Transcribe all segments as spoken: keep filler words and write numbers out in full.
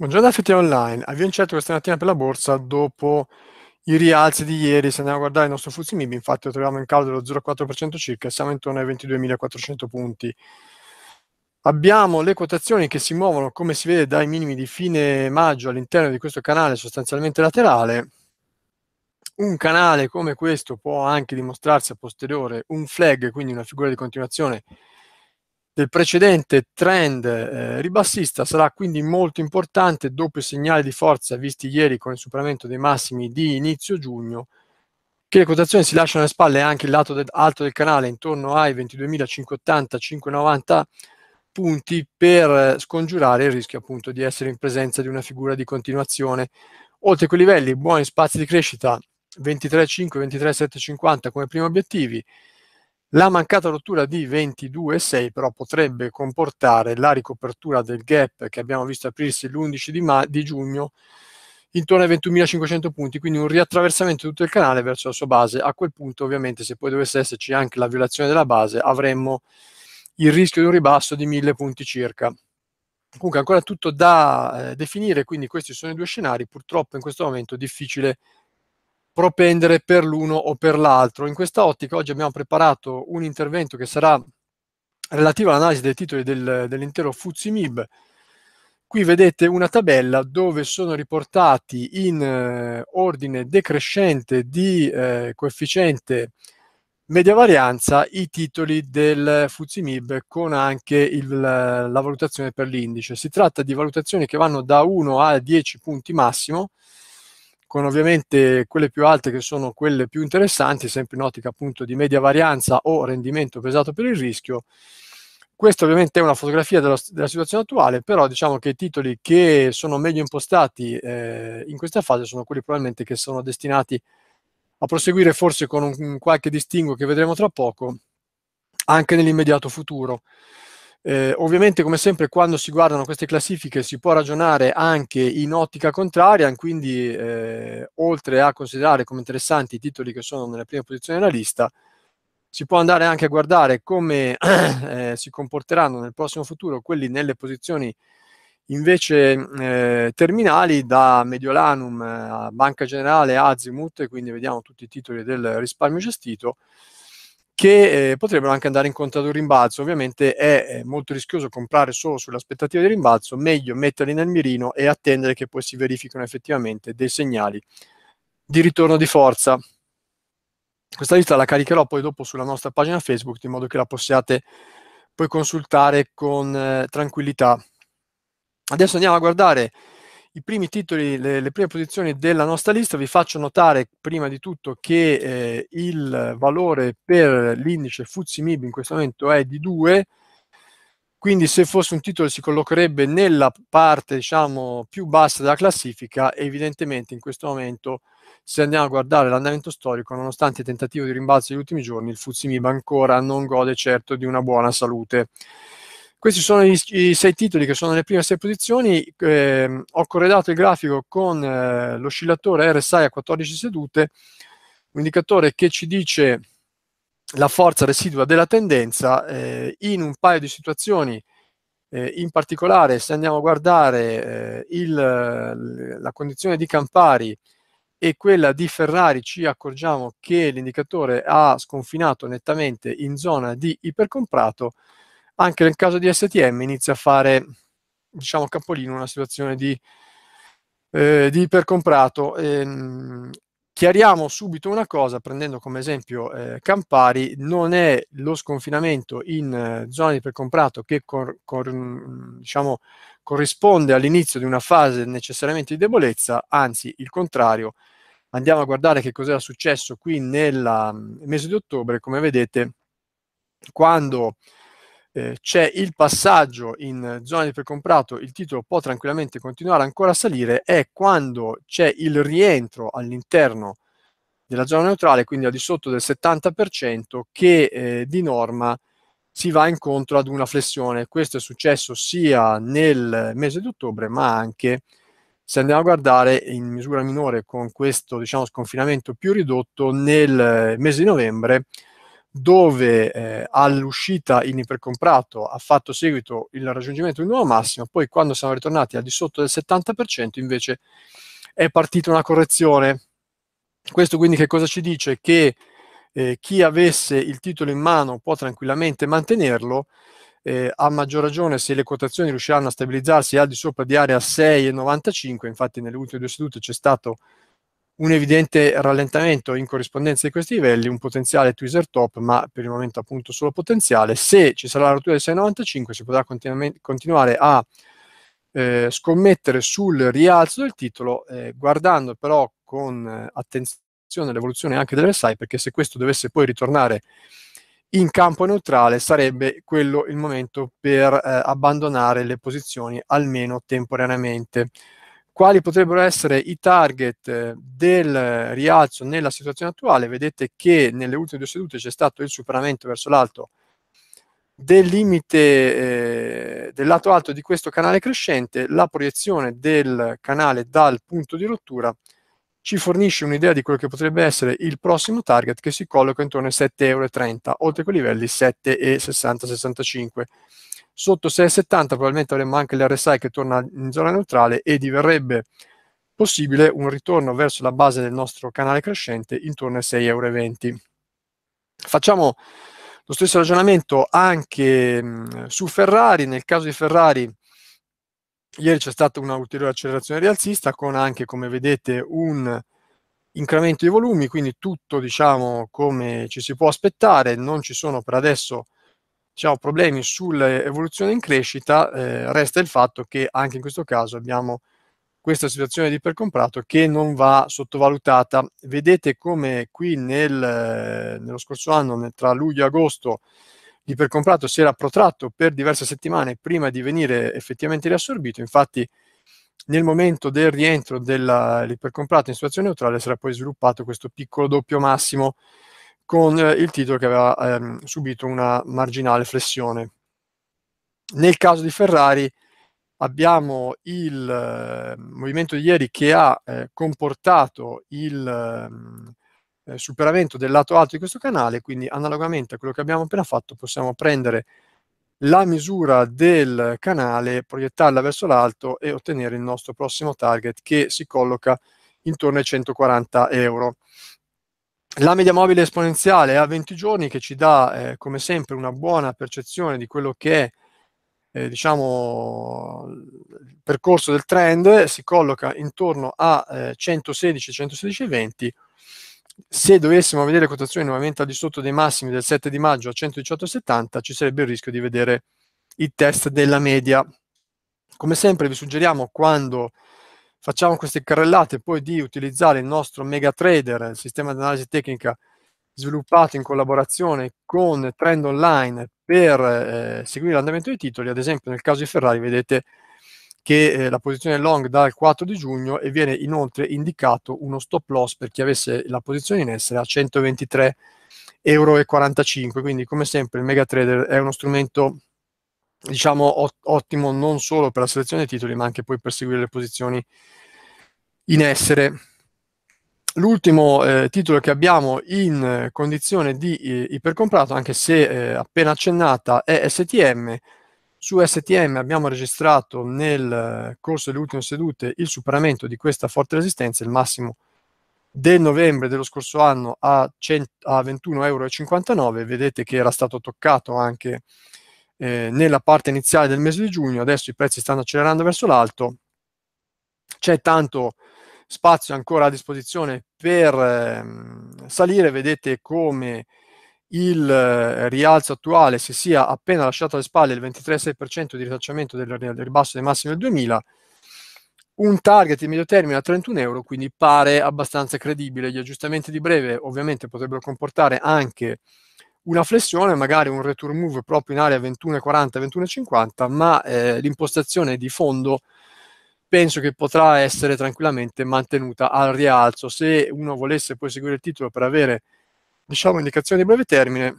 Buongiorno da F T Online, avvio incerto questa mattina per la borsa dopo i rialzi di ieri. Se andiamo a guardare il nostro F T S E M I B, infatti lo troviamo in calo dello zero virgola quattro per cento circa e siamo intorno ai ventiduemilaquattrocento punti. Abbiamo le quotazioni che si muovono, come si vede, dai minimi di fine maggio all'interno di questo canale sostanzialmente laterale. Un canale come questo può anche dimostrarsi a posteriore un flag, quindi una figura di continuazione del precedente trend eh, ribassista. Sarà quindi molto importante dopo i segnali di forza visti ieri con il superamento dei massimi di inizio giugno, che le quotazioni si lasciano alle spalle anche il lato del, alto del canale intorno ai ventiduemilacinquecentottanta cinquecentonovanta punti, per scongiurare il rischio appunto di essere in presenza di una figura di continuazione. Oltre quei livelli, buoni spazi di crescita ventitré virgola cinque ventitré virgola settecentocinquanta come primi obiettivi. La mancata rottura di ventidue virgola sei però potrebbe comportare la ricopertura del gap che abbiamo visto aprirsi l'undici di, di giugno intorno ai ventunomilacinquecento punti, quindi un riattraversamento di tutto il canale verso la sua base. A quel punto ovviamente, se poi dovesse esserci anche la violazione della base, avremmo il rischio di un ribasso di mille punti circa. Comunque ancora tutto da eh, definire, quindi questi sono i due scenari. Purtroppo in questo momento è difficile propendere per l'uno o per l'altro. In questa ottica oggi abbiamo preparato un intervento che sarà relativo all'analisi dei titoli del, dell'intero F T S E M I B. Qui vedete una tabella dove sono riportati in eh, ordine decrescente di eh, coefficiente media varianza i titoli del F T S E M I B con anche il, la, la valutazione per l'indice. Si tratta di valutazioni che vanno da uno a dieci punti massimo, con ovviamente quelle più alte che sono quelle più interessanti, sempre in ottica appunto di media varianza o rendimento pesato per il rischio. Questa ovviamente è una fotografia della, della situazione attuale, però diciamo che i titoli che sono meglio impostati eh, in questa fase sono quelli probabilmente che sono destinati a proseguire, forse con un, un qualche distinguo che vedremo tra poco, anche nell'immediato futuro. Eh, ovviamente, come sempre, quando si guardano queste classifiche si può ragionare anche in ottica contraria, quindi eh, oltre a considerare come interessanti i titoli che sono nella prima posizione della lista, si può andare anche a guardare come eh, si comporteranno nel prossimo futuro quelli nelle posizioni invece eh, terminali, da Mediolanum a Banca Generale a Azimut, quindi vediamo tutti i titoli del risparmio gestito, che eh, potrebbero anche andare incontro ad un rimbalzo. Ovviamente è eh, molto rischioso comprare solo sull'aspettativa di rimbalzo, meglio metterli nel mirino e attendere che poi si verificano effettivamente dei segnali di ritorno di forza. Questa lista la caricherò poi dopo sulla nostra pagina Facebook, in modo che la possiate poi consultare con eh, tranquillità. Adesso andiamo a guardare i primi titoli, le, le prime posizioni della nostra lista. Vi faccio notare prima di tutto che eh, il valore per l'indice F T S E M I B in questo momento è di due, quindi se fosse un titolo si collocherebbe nella parte diciamo più bassa della classifica. Evidentemente in questo momento, se andiamo a guardare l'andamento storico, nonostante il tentativo di rimbalzo degli ultimi giorni, il F T S E M I B ancora non gode certo di una buona salute. Questi sono i, i sei titoli che sono nelle prime sei posizioni. Eh, ho corredato il grafico con eh, l'oscillatore R S I a quattordici sedute, un indicatore che ci dice la forza residua della tendenza. Eh, in un paio di situazioni, eh, in particolare se andiamo a guardare eh, il, la condizione di Campari e quella di Ferrari, ci accorgiamo che l'indicatore ha sconfinato nettamente in zona di ipercomprato. Anche nel caso di S T M inizia a fare, diciamo, capolino una situazione di, eh, di ipercomprato. Ehm, chiariamo subito una cosa, prendendo come esempio eh, Campari: non è lo sconfinamento in eh, zona di ipercomprato che cor cor diciamo, corrisponde all'inizio di una fase necessariamente di debolezza, anzi il contrario. Andiamo a guardare che cos'era successo qui nella, nel mese di ottobre. Come vedete, quando Eh, c'è il passaggio in zona di precomprato, il titolo può tranquillamente continuare ancora a salire. È quando c'è il rientro all'interno della zona neutrale, quindi al di sotto del settanta per cento, che eh, di norma si va incontro ad una flessione. Questo è successo sia nel mese di ottobre, ma anche, se andiamo a guardare in misura minore, con questo diciamo sconfinamento più ridotto nel mese di novembre, dove eh, all'uscita in ipercomprato ha fatto seguito il raggiungimento di un nuovo massimo, poi quando siamo ritornati al di sotto del settanta per cento invece è partita una correzione. Questo quindi che cosa ci dice? Che eh, chi avesse il titolo in mano può tranquillamente mantenerlo, eh, a maggior ragione se le quotazioni riusciranno a stabilizzarsi al di sopra di area sei e novantacinque, infatti nelle ultime due sedute c'è stato un evidente rallentamento in corrispondenza di questi livelli, un potenziale tweezer top, ma per il momento appunto solo potenziale. Se ci sarà la rottura del sei e novantacinque si potrà continu- continuare a eh, scommettere sul rialzo del titolo, eh, guardando però con eh, attenzione l'evoluzione anche dell'R S I, perché se questo dovesse poi ritornare in campo neutrale sarebbe quello il momento per eh, abbandonare le posizioni almeno temporaneamente. Quali potrebbero essere i target del rialzo nella situazione attuale? Vedete che nelle ultime due sedute c'è stato il superamento verso l'alto del limite eh, del lato alto di questo canale crescente. La proiezione del canale dal punto di rottura ci fornisce un'idea di quello che potrebbe essere il prossimo target, che si colloca intorno ai sette e trenta euro, oltre quei livelli sette e sessanta sessantacinque. Sotto sei e settanta probabilmente avremmo anche l'R S I che torna in zona neutrale e diverrebbe possibile un ritorno verso la base del nostro canale crescente intorno ai sei e venti euro. Facciamo lo stesso ragionamento anche mh, su Ferrari. Nel caso di Ferrari ieri c'è stata una ulteriore accelerazione rialzista con anche, come vedete, un incremento di volumi, quindi tutto diciamo come ci si può aspettare. Non ci sono per adesso diciamo problemi sull'evoluzione in crescita, eh, resta il fatto che anche in questo caso abbiamo questa situazione di ipercomprato che non va sottovalutata. Vedete come qui nel, eh, nello scorso anno, nel, tra luglio e agosto, l'ipercomprato si era protratto per diverse settimane prima di venire effettivamente riassorbito. Infatti nel momento del rientro dell'ipercomprato in situazione neutrale sarà poi sviluppato questo piccolo doppio massimo con il titolo che aveva ehm, subito una marginale flessione. Nel caso di Ferrari abbiamo il eh, movimento di ieri che ha eh, comportato il eh, superamento del lato alto di questo canale, quindi analogamente a quello che abbiamo appena fatto possiamo prendere la misura del canale, proiettarla verso l'alto e ottenere il nostro prossimo target che si colloca intorno ai centoquaranta euro. La media mobile esponenziale a venti giorni che ci dà eh, come sempre una buona percezione di quello che è eh, diciamo, il percorso del trend, si colloca intorno a eh, centosedici centosedici e venti. Se dovessimo vedere quotazioni nuovamente al di sotto dei massimi del sette di maggio a centodiciotto e settanta ci sarebbe il rischio di vedere il test della media. Come sempre vi suggeriamo, quando facciamo queste carrellate, poi di utilizzare il nostro mega trader, il sistema di analisi tecnica sviluppato in collaborazione con Trend Online per eh, seguire l'andamento dei titoli. Ad esempio nel caso di Ferrari vedete che eh, la posizione long dal quattro di giugno e viene inoltre indicato uno stop loss per chi avesse la posizione in essere a centoventitré virgola quarantacinque euro. Quindi come sempre il mega trader è uno strumento diciamo ottimo non solo per la selezione dei titoli ma anche poi per seguire le posizioni in essere. L'ultimo eh, titolo che abbiamo in eh, condizione di eh, ipercomprato, anche se eh, appena accennata, è S T M. Su S T M abbiamo registrato nel corso delle ultime sedute il superamento di questa forte resistenza, il massimo del novembre dello scorso anno a, a ventuno virgola cinquantanove euro. Vedete che era stato toccato anche Eh, nella parte iniziale del mese di giugno. Adesso i prezzi stanno accelerando verso l'alto, c'è tanto spazio ancora a disposizione per ehm, salire. Vedete come il eh, rialzo attuale si sia appena lasciato alle spalle il ventitré virgola sei per cento di ritracciamento del, del ribasso dei massimi del duemila, un target di medio termine a trentuno euro, quindi pare abbastanza credibile. Gli aggiustamenti di breve ovviamente potrebbero comportare anche una flessione, magari un return move proprio in area ventuno e quaranta ventuno e cinquanta, ma eh, l'impostazione di fondo penso che potrà essere tranquillamente mantenuta al rialzo. Se uno volesse poi seguire il titolo per avere diciamo indicazioni di breve termine,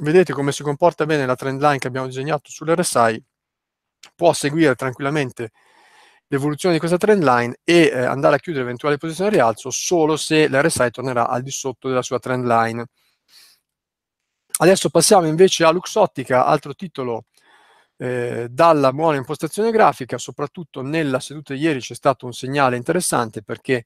vedete come si comporta bene la trend line che abbiamo disegnato sull'R S I, può seguire tranquillamente l'evoluzione di questa trend line e eh, andare a chiudere eventuali posizioni al rialzo solo se l'R S I tornerà al di sotto della sua trend line. Adesso passiamo invece a Luxottica, altro titolo eh, dalla buona impostazione grafica. Soprattutto nella seduta di ieri c'è stato un segnale interessante, perché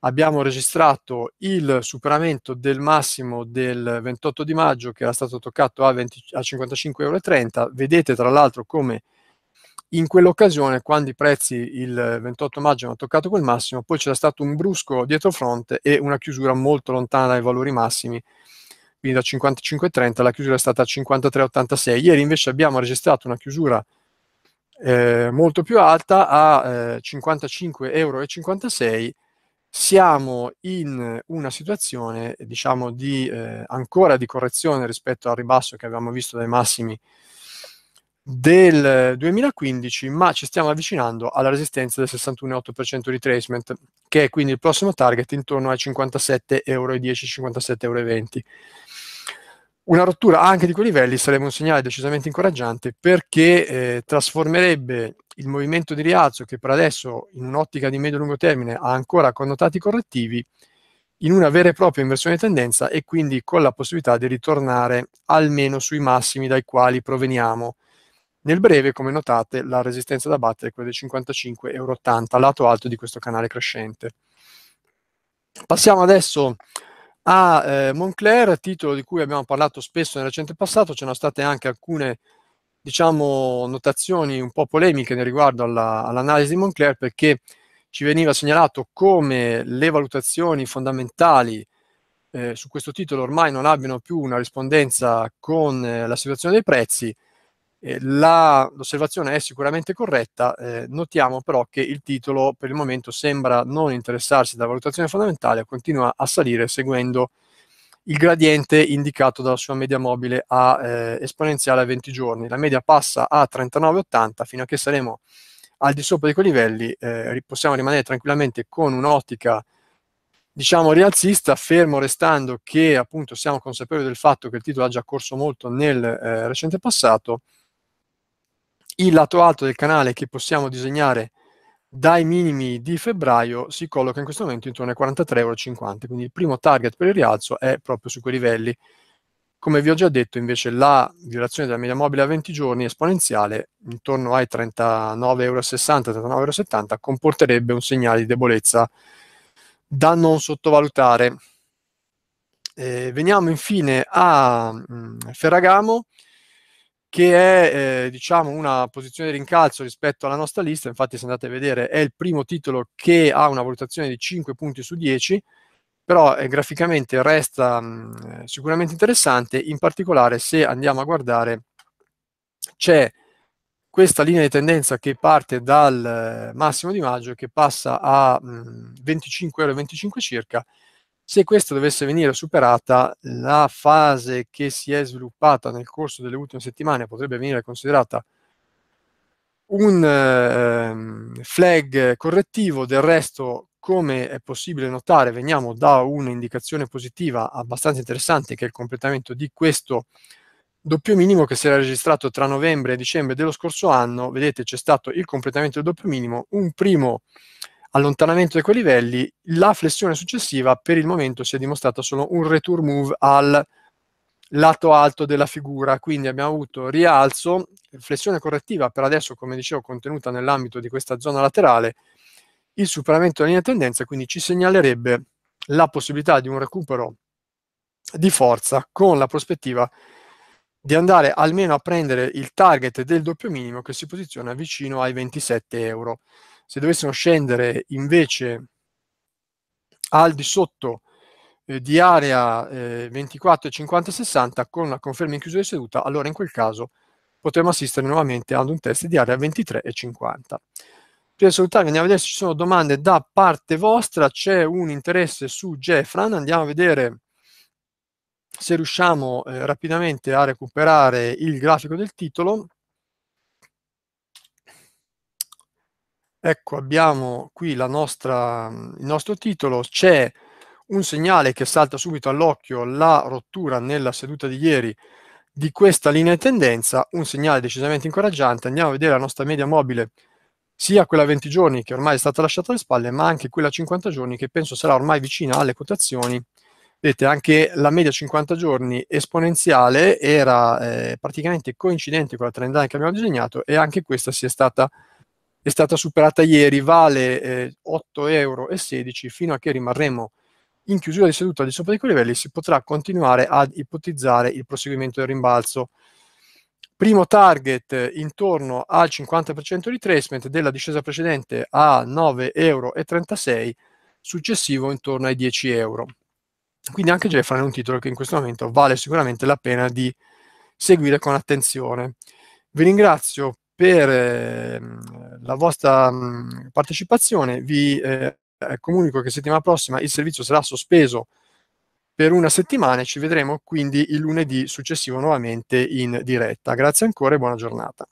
abbiamo registrato il superamento del massimo del ventotto di maggio, che era stato toccato a, a cinquantacinque virgola trenta euro. Vedete tra l'altro come in quell'occasione, quando i prezzi il ventotto maggio hanno toccato quel massimo, poi c'era stato un brusco dietrofront e una chiusura molto lontana dai valori massimi, quindi da cinquantacinque virgola trenta la chiusura è stata a cinquantatré virgola ottantasei. Ieri invece abbiamo registrato una chiusura eh, molto più alta a eh, cinquantacinque virgola cinquantasei euro. Siamo in una situazione, diciamo, di eh, ancora di correzione rispetto al ribasso che avevamo visto dai massimi del duemilaquindici, ma ci stiamo avvicinando alla resistenza del sessantuno virgola otto per cento retracement, che è quindi il prossimo target intorno ai cinquantasette virgola dieci euro, cinquantasette virgola venti euro. Una rottura anche di quei livelli sarebbe un segnale decisamente incoraggiante, perché eh, trasformerebbe il movimento di rialzo, che per adesso in un'ottica di medio-lungo termine ha ancora connotati correttivi, in una vera e propria inversione di tendenza, e quindi con la possibilità di ritornare almeno sui massimi dai quali proveniamo. Nel breve, come notate, la resistenza da battere è quella dei cinquantacinque virgola ottanta euro, lato alto di questo canale crescente. Passiamo adesso a eh, Moncler, titolo di cui abbiamo parlato spesso nel recente passato. C'erano state anche alcune, diciamo, notazioni un po' polemiche nel riguardo all'analisi di Moncler, perché ci veniva segnalato come le valutazioni fondamentali eh, su questo titolo ormai non abbiano più una rispondenza con eh, la situazione dei prezzi. L'osservazione è sicuramente corretta, eh, notiamo però che il titolo per il momento sembra non interessarsi della valutazione fondamentale, continua a salire seguendo il gradiente indicato dalla sua media mobile a eh, esponenziale a venti giorni. La media passa a trentanove virgola ottanta, fino a che saremo al di sopra di quei livelli eh, possiamo rimanere tranquillamente con un'ottica, diciamo, rialzista, fermo restando che appunto siamo consapevoli del fatto che il titolo ha già corso molto nel eh, recente passato. Il lato alto del canale che possiamo disegnare dai minimi di febbraio si colloca in questo momento intorno ai quarantatré virgola cinquanta euro, quindi il primo target per il rialzo è proprio su quei livelli. Come vi ho già detto, invece, la violazione della media mobile a venti giorni esponenziale intorno ai trentanove virgola sessanta euro, trentanove virgola settanta euro comporterebbe un segnale di debolezza da non sottovalutare. Eh, veniamo infine a mh, Ferragamo, che è eh, diciamo una posizione di rincalzo rispetto alla nostra lista. Infatti, se andate a vedere, è il primo titolo che ha una valutazione di cinque punti su dieci, però eh, graficamente resta mh, sicuramente interessante. In particolare, se andiamo a guardare, c'è questa linea di tendenza che parte dal massimo di maggio, che passa a venticinque virgola venticinque euro circa. Se questa dovesse venire superata, la fase che si è sviluppata nel corso delle ultime settimane potrebbe venire considerata un ehm, flag correttivo. Del resto, come è possibile notare, veniamo da un'indicazione positiva abbastanza interessante, che è il completamento di questo doppio minimo che si era registrato tra novembre e dicembre dello scorso anno. Vedete, c'è stato il completamento del doppio minimo, un primo allontanamento da quei livelli. La flessione successiva per il momento si è dimostrata solo un return move al lato alto della figura, quindi abbiamo avuto rialzo, flessione correttiva per adesso, come dicevo, contenuta nell'ambito di questa zona laterale, il superamento della linea tendenza, quindi ci segnalerebbe la possibilità di un recupero di forza, con la prospettiva di andare almeno a prendere il target del doppio minimo, che si posiziona vicino ai ventisette euro. Se dovessimo scendere invece al di sotto eh, di area eh, ventiquattro virgola cinquanta sessanta con una conferma in chiusura di seduta, allora in quel caso potremmo assistere nuovamente ad un test di area ventitré virgola cinquanta. Prima di salutarvi, andiamo a vedere se ci sono domande da parte vostra. C'è un interesse su Gefran, andiamo a vedere se riusciamo eh, rapidamente a recuperare il grafico del titolo. Ecco, abbiamo qui la nostra, il nostro titolo. C'è un segnale che salta subito all'occhio, la rottura nella seduta di ieri di questa linea di tendenza, un segnale decisamente incoraggiante. Andiamo a vedere la nostra media mobile, sia quella a venti giorni che ormai è stata lasciata alle spalle, ma anche quella a cinquanta giorni, che penso sarà ormai vicina alle quotazioni. Vedete, anche la media cinquanta giorni esponenziale era eh, praticamente coincidente con la trend line che abbiamo disegnato, e anche questa si è stata, è stata superata ieri, vale eh, otto virgola sedici euro, fino a che rimarremo in chiusura di seduta al di sopra di quei livelli si potrà continuare ad ipotizzare il proseguimento del rimbalzo. Primo target intorno al cinquanta per cento retracement della discesa precedente a nove virgola trentasei euro, successivo intorno ai dieci euro. Quindi anche Gefran è un titolo che in questo momento vale sicuramente la pena di seguire con attenzione. Vi ringrazio per eh, la vostra mh, partecipazione, vi eh, comunico che settimana prossima il servizio sarà sospeso per una settimana e ci vedremo quindi il lunedì successivo nuovamente in diretta. Grazie ancora e buona giornata.